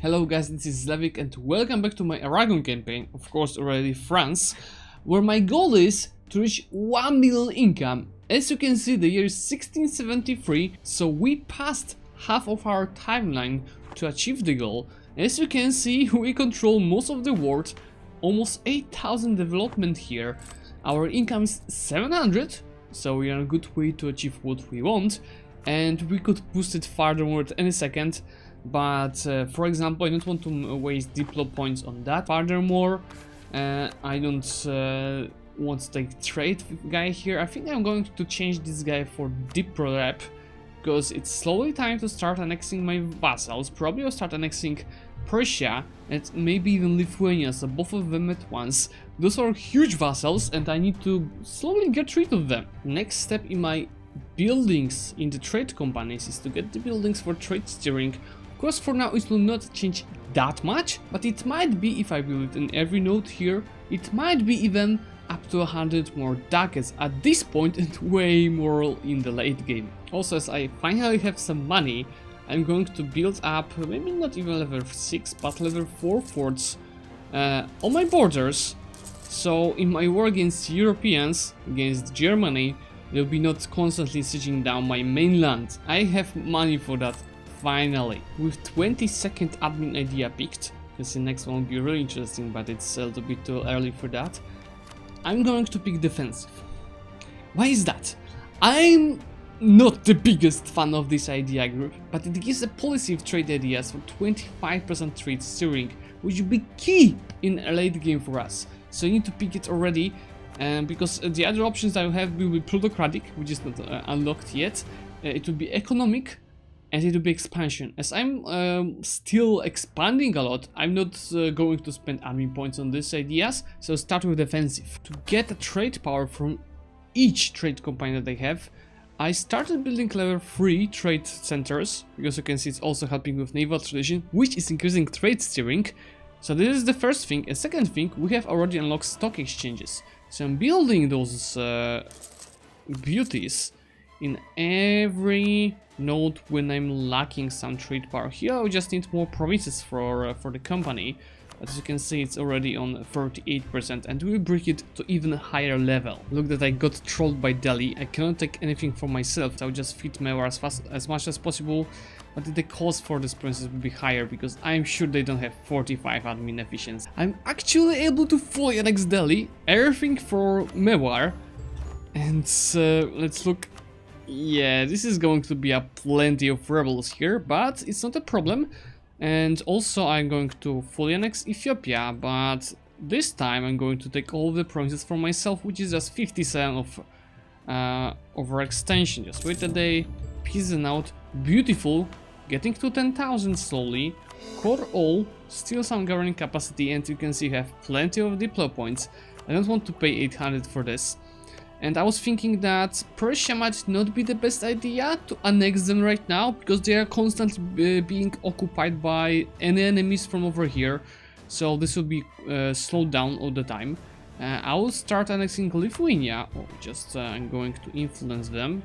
Hello guys, this is Zlewikk and welcome back to my Aragon campaign, of course already France, where my goal is to reach 1 million income. As you can see, the year is 1673, so we passed half of our timeline to achieve the goal. As you can see, we control most of the world, almost 8,000 development here. Our income is 700, so we are on a good way to achieve what we want, and we could boost it furtherward any second. But for example, I don't want to waste diplo points on that. Furthermore, I don't want to take trade guy here. I think I'm going to change this guy for diplo rep, because it's slowly time to start annexing my vassals. Probably I'll start annexing Persia and maybe even Lithuania, so both of them at once. Those are huge vassals and I need to slowly get rid of them. Next step in my buildings in the trade companies is to get the buildings for trade steering. Of course, for now it will not change that much, but it might be, if I build it in every node here, it might be even up to 100 more ducats at this point and way more in the late game. Also, as I finally have some money, I'm going to build up, maybe not even level 6, but level 4 forts on my borders. So in my war against Europeans, against Germany, they'll be not constantly sieging down my mainland. I have money for that. Finally, with 22nd admin idea picked, because the next one will be really interesting, but it's a little bit too early for that, I'm going to pick defensive. Why is that? I'm not the biggest fan of this idea group, but it gives a policy of trade ideas for 25% trade steering, which will be key in a late game for us. So you need to pick it already, because the other options I have will be plutocratic, which is not unlocked yet. It will be economic. And it will be expansion. As I'm still expanding a lot, I'm not going to spend admin points on these ideas, so start with defensive. To get a trade power from each trade company that I have, I started building level 3 trade centers, because you can see it's also helping with naval tradition, which is increasing trade steering. So this is the first thing. A second thing, we have already unlocked stock exchanges. So I'm building those beauties in every node when I'm lacking some trade power. Here I just need more provinces for the company. As you can see, it's already on 38% and we'll bring it to even higher level. Look that I got trolled by Delhi. I cannot take anything for myself, so I'll just feed Mewar as fast as much as possible, but the cost for this princess will be higher because I'm sure they don't have 45 admin efficiency. I'm actually able to fully annex Delhi, everything for Mewar, and let's look. Yeah, this is going to be a plenty of rebels here, but it's not a problem. And also I'm going to fully annex Ethiopia, but this time I'm going to take all the provinces for myself, which is just 57 of overextension. Just wait a day, peasing out, beautiful, getting to 10,000 slowly, core all, still some governing capacity, and you can see I have plenty of diplo points. I don't want to pay 800 for this. And I was thinking that Persia might not be the best idea to annex them right now, because they are constantly being occupied by any enemies from over here. So this will be slowed down all the time. I will start annexing Lithuania. Oh, just I'm going to influence them.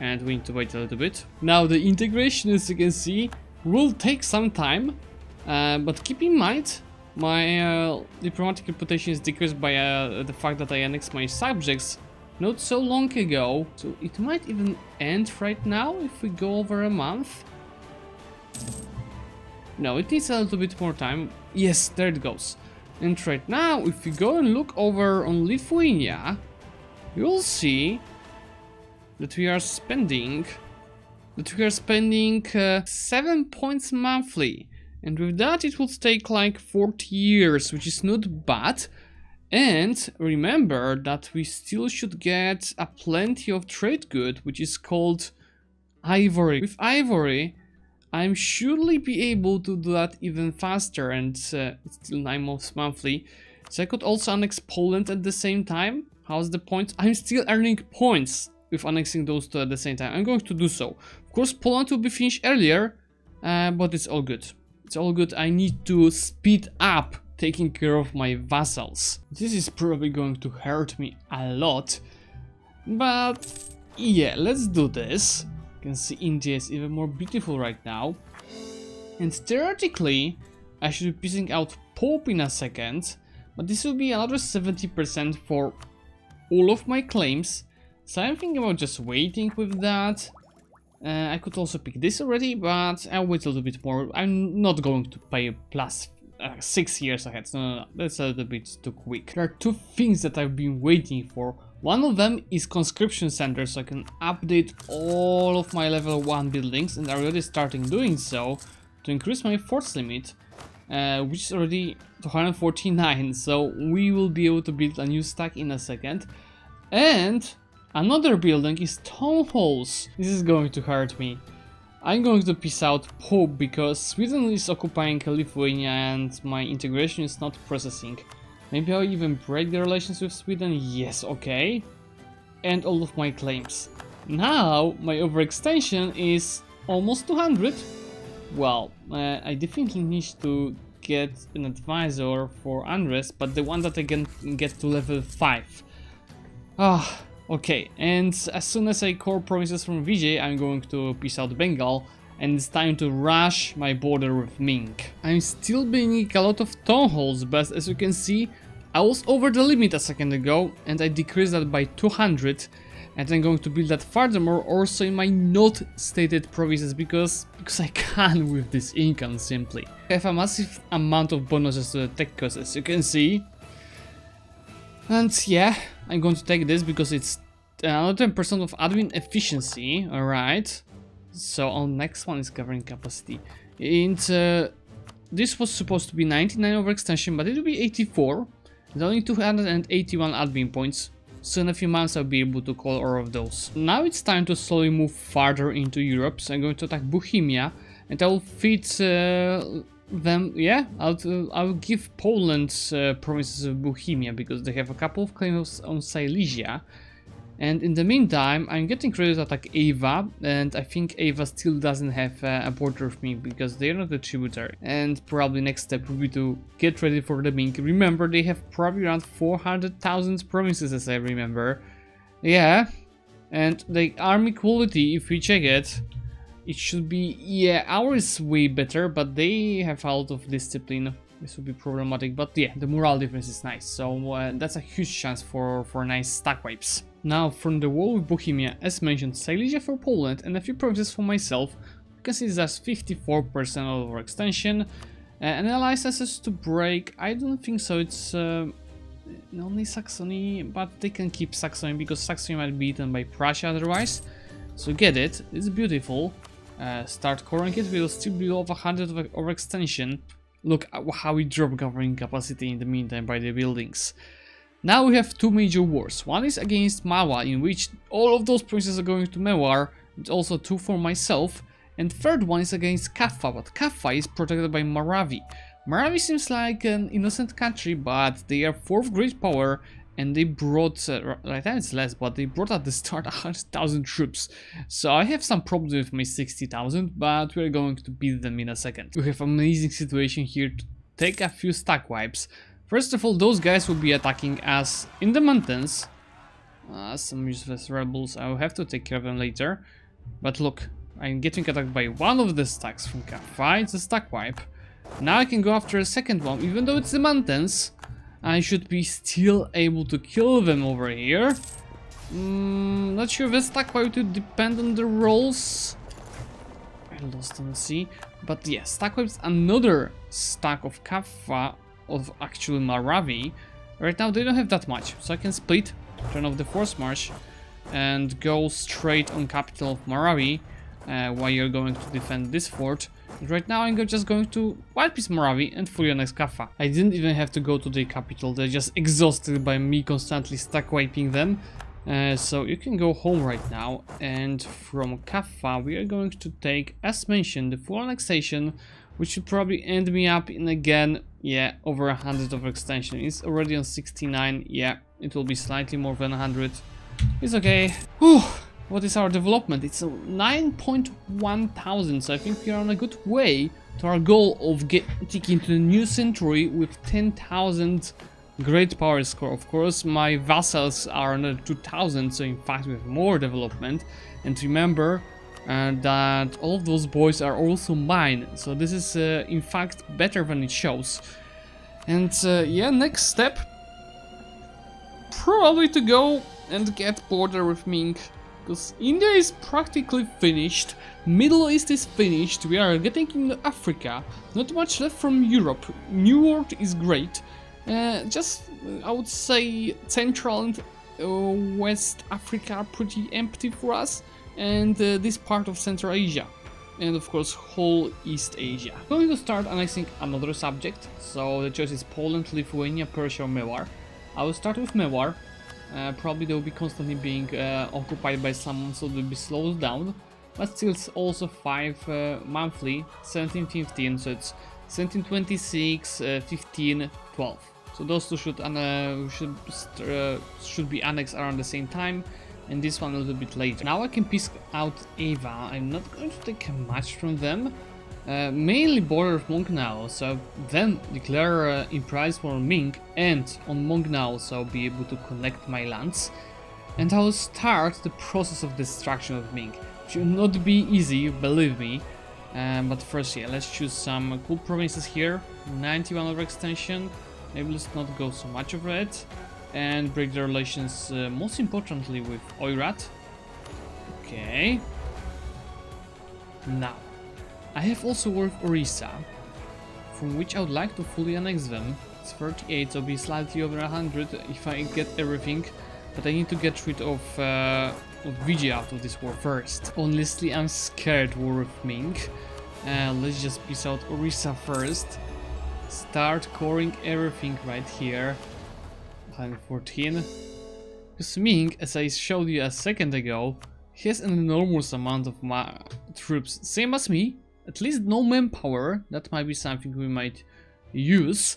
And we need to wait a little bit. Now the integration, as you can see, will take some time. But keep in mind, my diplomatic reputation is decreased by the fact that I annexed my subjects not so long ago, so it might even end right now if we go over a month. No, it needs a little bit more time. Yes, there it goes. And right now, if we go and look over on Lithuania, you'll see that we are spending 7 points monthly, and with that it will take like 40 years, which is not bad. And remember that we still should get a plenty of trade good, which is called ivory. With ivory, I'm surely be able to do that even faster, and it's still 9 months monthly. So I could also annex Poland at the same time. How's the points? I'm still earning points with annexing those two at the same time. I'm going to do so. Of course, Poland will be finished earlier, but it's all good. It's all good. I need to speed up taking care of my vassals. This is probably going to hurt me a lot, but yeah, let's do this. You can see India is even more beautiful right now. and theoretically I should be pissing out Pope in a second, but this will be another 70% for all of my claims, so I'm thinking about just waiting with that. I could also pick this already, but I'll wait a little bit more. I'm not going to pay plus 6 years ahead, so no, that's a little bit too quick. There are two things that I've been waiting for. One of them is conscription center, so I can update all of my level 1 buildings, and I'm already starting doing so to increase my force limit, which is already 249, so we will be able to build a new stack in a second. And another building is town halls. This is going to hurt me. I'm going to piss out Pope because Sweden is occupying Lithuania and my integration is not processing. Maybe I'll even break the relations with Sweden, yes, okay. And all of my claims. Now, my overextension is almost 200. Well, I definitely need to get an advisor for unrest, but the one that I can get to level 5. Ah, okay, and as soon as I core promises from Vijay, I'm going to piece out Bengal. And it's time to rush my border with Ming. I'm still building a lot of town halls, but as you can see, I was over the limit a second ago and I decreased that by 200, and I'm going to build that furthermore also in my not stated provinces because I can with this income simply. I have a massive amount of bonuses to the tech costs, as you can see. And yeah, I'm going to take this because it's another 10% of admin efficiency, alright. So our next one is covering capacity, and this was supposed to be 99 overextension, but it will be 84. There's only 281 admin points, so in a few months I'll be able to call all of those. Now it's time to slowly move farther into Europe, so I'm going to attack Bohemia, and I'll feed them, yeah, I'll give Poland's provinces of Bohemia, because they have a couple of claims on Silesia. And in the meantime, I'm getting ready to attack Eva, and I think Eva still doesn't have a border with me because they're not a tributary. And probably next step will be to get ready for the Ming. Remember, they have probably around 400,000 provinces, as I remember. Yeah, and the army quality, if we check it, it should be, yeah, ours way better, but they have a lot of discipline. This would be problematic, but yeah, the morale difference is nice, so that's a huge chance for nice stack wipes. Now, from the war with Bohemia, as mentioned, Silesia for Poland and a few provinces for myself. You can see that's 54% of our extension. And alliances to break, I don't think so, it's only Saxony, but they can keep Saxony because Saxony might be eaten by Prussia otherwise. So get it, it's beautiful. Start coring it, we will still be over 100 of overextension. Look how we drop governing capacity in the meantime by the buildings. Now we have two major wars. One is against Mawar, in which all of those provinces are going to Mewar, and also two for myself. And third one is against Kaffa, but Kaffa is protected by Maravi. Maravi seems like an innocent country, but they are fourth great power, and they brought, right now it's less, but they brought at the start 100,000 troops. So I have some problems with my 60,000, but we're going to beat them in a second. We have an amazing situation here to take a few stack wipes. First of all, those guys will be attacking us in the mountains. Some useless rebels, I will have to take care of them later. But look, I'm getting attacked by one of the stacks from Kaffa, it's a stack wipe. Now I can go after a second one, even though it's the mountains. I should be still able to kill them over here. Not sure if the stack wipe would depend on the rolls. I lost on the sea. But yeah, stack wipes another stack of Kaffa. Of actual Maravi. Right now they don't have that much, so I can split, turn off the force march and go straight on capital of Maravi while you're going to defend this fort. And right now I'm just going to wipe this Maravi and fully annex Kaffa. I didn't even have to go to the capital, they're just exhausted by me constantly stack wiping them. So you can go home right now, and from Kaffa we are going to take, as mentioned, the full annexation, which should probably end me up in again, yeah, over 100 of extension. It's already on 69, yeah, it will be slightly more than 100. It's okay. Whew, what is our development? It's 9,100, so I think we are on a good way to our goal of getting into the new century with 10,000 great power score. Of course, my vassals are another 2,000, so in fact we have more development. And remember, that all of those boys are also mine. So this is in fact better than it shows. And yeah, next step, probably to go and get border with Ming, because India is practically finished, Middle East is finished, we are getting into Africa, not much left from Europe, New World is great, just I would say Central and West Africa are pretty empty for us, and this part of Central Asia, and of course whole East Asia. I'm going to start annexing another subject, so the choice is Poland, Lithuania, Persia or Mewar. I will start with Mewar. Probably they will be constantly being occupied by someone, so they'll be slowed down. But still, it's also 5 monthly, 1715, so it's 1726, 15, 12. So those two should be annexed around the same time, and this one a little bit later. Now I can piece out Eva. I'm not going to take much from them. Mainly border of Wung Mao, so then declare in prize for Ming and on Wung Mao, so I'll be able to connect my lands, and I will start the process of destruction of Ming. Should not be easy, believe me, but first, yeah, let's choose some cool provinces here. 91 over extension, maybe let's not go so much over it, and break the relations most importantly with Oirat. Okay, now I have also worked Orisa, from which I would like to fully annex them. It's 38, so it'll be slightly over 100 if I get everything, but I need to get rid of Vijay out of this war first. Honestly, I'm scared war with Ming. Let's just piece out Orisa first. Start coring everything right here. 114. Because Ming, as I showed you a second ago, he has an enormous amount of troops, same as me. At least no manpower, that might be something we might use.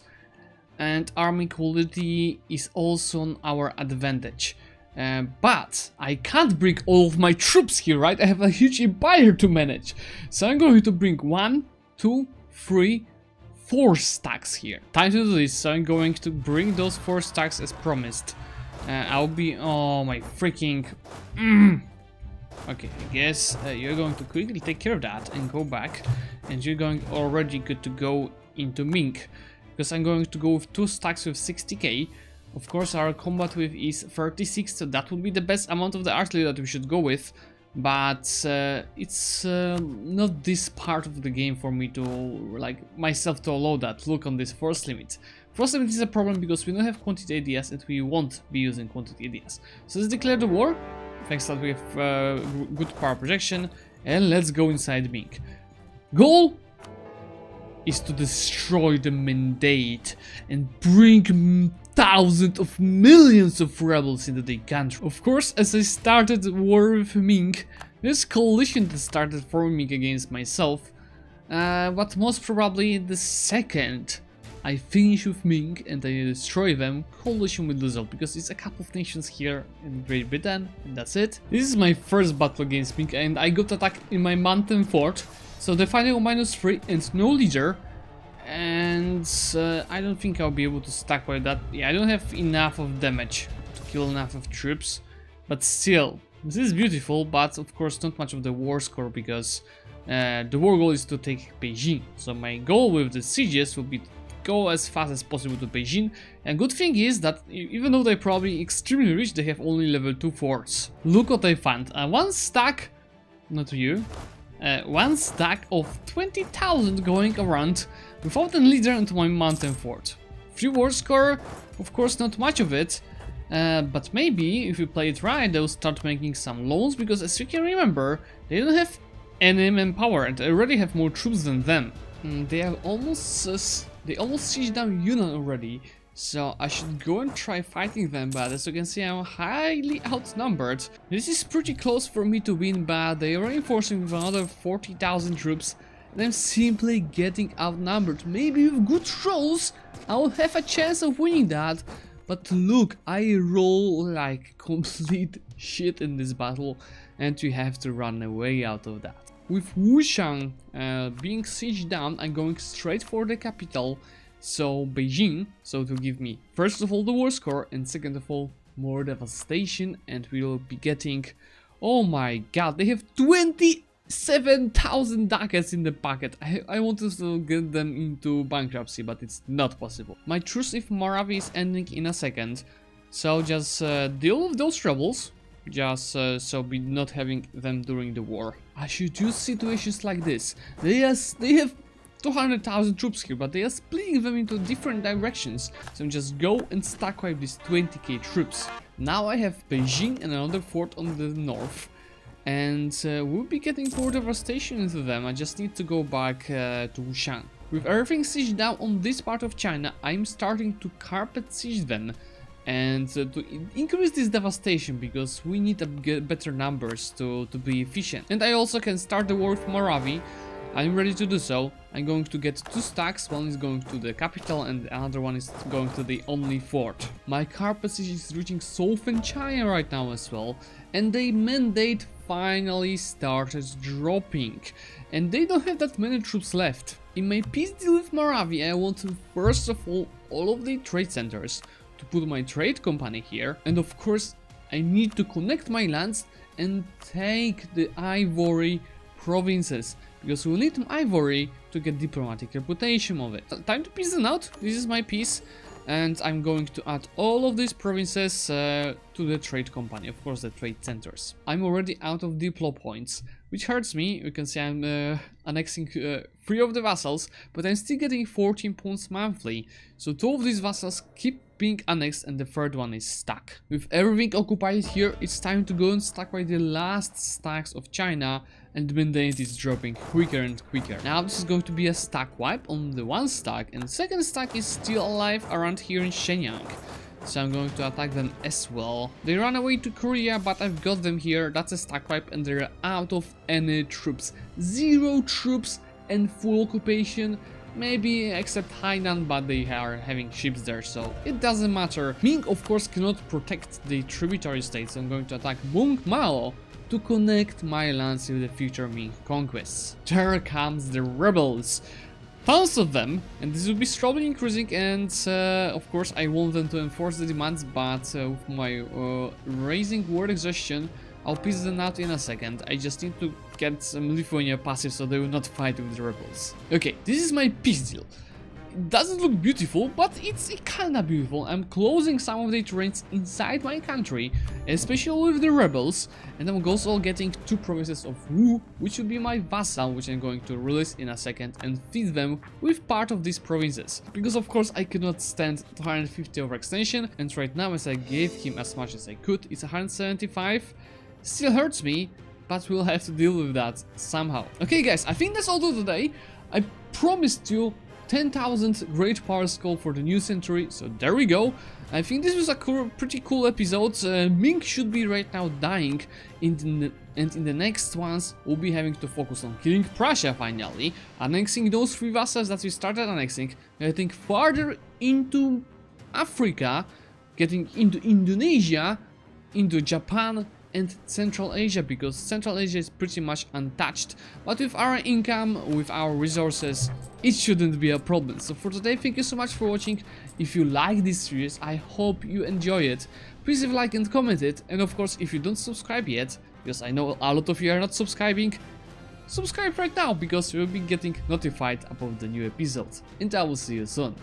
And army quality is also on our advantage. But I can't bring all of my troops here, right? I have a huge empire to manage. So I'm going to bring 1, 2, 3, 4 stacks here. Time to do this, so I'm going to bring those 4 stacks as promised. I'll be... oh my freaking... Okay, I guess you're going to quickly take care of that and go back, and you're going already good to go into Ming, because I'm going to go with 2 stacks with 60k. Of course, our combat with is 36, so that would be the best amount of the artillery that we should go with, but it's not this part of the game for me to, like, myself to allow that. Look on this force limit. Force limit is a problem because we don't have quantity ideas and we won't be using quantity ideas. So let's declare the war. Thanks that we have good power projection, and let's go inside Ming. Goal is to destroy the mandate and bring thousands of millions of rebels into the country. Of course, as I started the war with Ming, this coalition that started forming against myself, but most probably the second I finish with Ming and I destroy them, coalition will dissolve, because it's a couple of nations here in Great Britain, and that's it. This is my first battle against Ming, and I got attacked in my mountain fort, so the final -3 and no leader, and I don't think I'll be able to stack by that. Yeah, I don't have enough of damage to kill enough of troops, but still, this is beautiful, but of course not much of the war score, because the war goal is to take Beijing, so my goal with the sieges will be go as fast as possible to Beijing, and good thing is that even though they're probably extremely rich, they have only level 2 forts. Look what I found, 1 stack, not you, 1 stack of 20,000 going around without a leader into my mountain fort. Free war score, of course not much of it, but maybe if you play it right, they'll start making some loans, because as you can remember, they don't have any manpower and they already have more troops than them. They have almost... they almost sieged down Yunnan already, so I should go and try fighting them, but as you can see, I'm highly outnumbered. This is pretty close for me to win, but they are reinforcing with another 40,000 troops, and I'm simply getting outnumbered. Maybe with good rolls, I will have a chance of winning that, but look, I roll like complete shit in this battle, and we have to run away out of that. With Wuchang being sieged down, I'm going straight for the capital, so Beijing, so to give me first of all the war score, and second of all more devastation, and we'll be getting, oh my god, they have 28 7,000 ducats in the pocket. I wanted to get them into bankruptcy, but it's not possible. My truce with Maravi is ending in a second, so just deal with those troubles, just so be not having them during the war. I should use situations like this. They have 200,000 troops here, but they are splitting them into different directions, so just go and stack wipe these 20k troops. Now I have Beijing and another fort on the north, and we'll be getting more devastation into them. I just need to go back to Wuchang. With everything sieged down on this part of China, I'm starting to carpet siege them and to increase this devastation, because we need better numbers to be efficient. And I also can start the war with Maravi. I'm ready to do so. I'm going to get two stacks, one is going to the capital and another one is going to the only fort. My carpet siege is reaching southern China right now as well, and they mandate finally started dropping, and they don't have that many troops left. In my peace deal with Maravi, I want to first of all of the trade centers, to put my trade company here, and of course I need to connect my lands and take the ivory provinces, because we'll need ivory to get diplomatic reputation of it. Time to peace them out. This is my peace, and I'm going to add all of these provinces to the trade company, of course the trade centers. I'm already out of diplo points, which hurts me. You can see I'm annexing 3 of the vassals, but I'm still getting 14 points monthly, so 2 of these vassals keep being annexed and the 3rd one is stuck. With everything occupied here, it's time to go and stack by the last stacks of China, and the mandate is dropping quicker and quicker. Now this is going to be a stack wipe on the 1 stack, and the 2nd stack is still alive around here in Shenyang, so I'm going to attack them as well. They ran away to Korea, but I've got them here. That's a stack wipe, and they're out of any troops. 0 troops and full occupation. Maybe except Hainan, but they are having ships there, so it doesn't matter. Ming, of course, cannot protect the tributary states. I'm going to attack Wung Mao to connect my lands with the future Ming conquests. There comes the rebels. Tons of them, and this will be slowly increasing, and of course I want them to enforce the demands, but with my raising war exhaustion, I'll piece them out in a second. I just need to get some Lithuania passive so they will not fight with the rebels. Okay, this is my peace deal. It doesn't look beautiful, but it's kinda beautiful. I'm closing some of the terrains inside my country, especially with the rebels, and I'm also getting 2 provinces of Wu, which will be my vassal, which I'm going to release in a second and feed them with part of these provinces, because of course I cannot stand 250 over extension, and right now as I gave him as much as I could, it's 175. Still hurts me, but we'll have to deal with that somehow. Okay guys, I think that's all for today. I promised you 10,000 great powers call for the new century, so there we go. I think this was a pretty cool episode. Ming should be right now dying, and in the next ones we'll be having to focus on killing Prussia finally, annexing those 3 vassals that we started annexing, getting farther into Africa, getting into Indonesia, into Japan, and Central Asia, because Central Asia is pretty much untouched, but with our income, with our resources, it shouldn't be a problem. So for today, thank you so much for watching. If you like this series, I hope you enjoy it. Please leave a like and comment it, and of course if you don't subscribe yet, because I know a lot of you are not subscribing, subscribe right now, because you'll be getting notified about the new episodes, and I will see you soon.